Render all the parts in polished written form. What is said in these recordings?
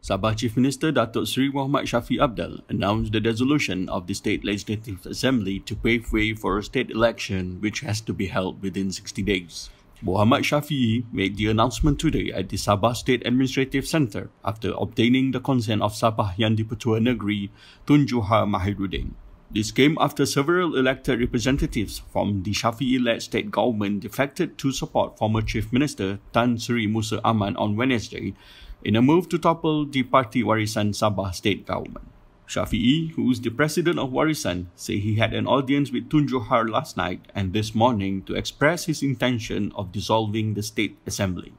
Sabah Chief Minister Dato' Sri Mohd Shafie Apdal announced the dissolution of the State Legislative Assembly to pave way for a state election which has to be held within 60 days. Mohd Shafie made the announcement today at the Sabah State Administrative Centre after obtaining the consent of Sabah Yang Di-Pertua Negeri Tun Mahiruddin. This came after several elected representatives from the Shafie-led state government defected to support former Chief Minister Tan Sri Musa Aman on Wednesday in a move to topple the Parti Warisan Sabah state government. Shafie, who is the president of Warisan, said he had an audience with Tun Johar last night and this morning to express his intention of dissolving the state assembly.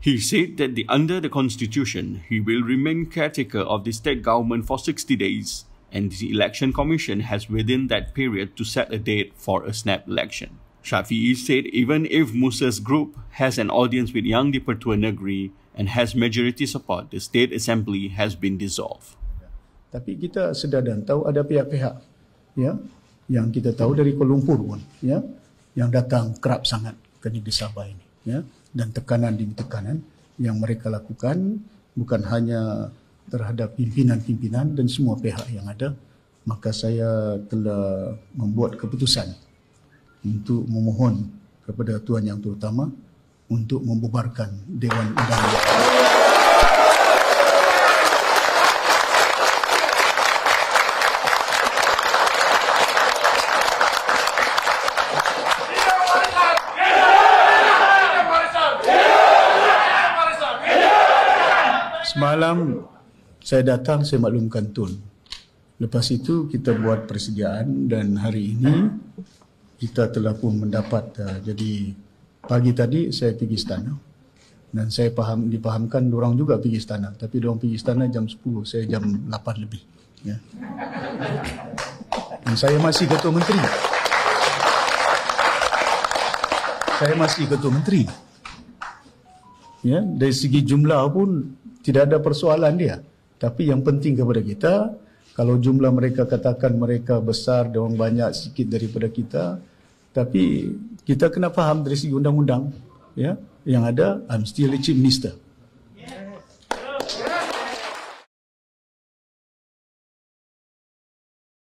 He said that under the constitution, he will remain caretaker of the state government for 60 days and the Election Commission has within that period to set a date for a snap election. Shafie said even if Musa's group has an audience with Yang Di-Pertua Negeri and has majority support, the State Assembly has been dissolved. Tapi kita sedar dan tahu ada pihak-pihak yang kita tahu dari Kuala Lumpur pun yang datang kerap sangat ke negeri Sabah ini dan tekanan demi tekanan yang mereka lakukan bukan hanya terhadap pimpinan-pimpinan dan semua pihak yang ada, maka saya telah membuat keputusan untuk memohon kepada Tuan Yang Terutama untuk membubarkan Dewan Undangan. Semalam saya datang, saya maklumkan Tun. Lepas itu kita buat persediaan dan hari ini kita telah pun mendapat. Jadi pagi tadi saya pergi istana dan saya dipahamkan diorang juga pergi istana. Tapi diorang pergi istana jam 10, saya jam 8 lebih. Dan saya masih Ketua Menteri. Saya masih Ketua Menteri. Dari segi jumlah pun tidak ada persoalan dia. Tapi yang penting kepada kita, kalau jumlah mereka katakan mereka besar, diorang banyak sikit daripada kita, tapi kita kena faham dari segi undang-undang yang ada, I'm still a chief minister.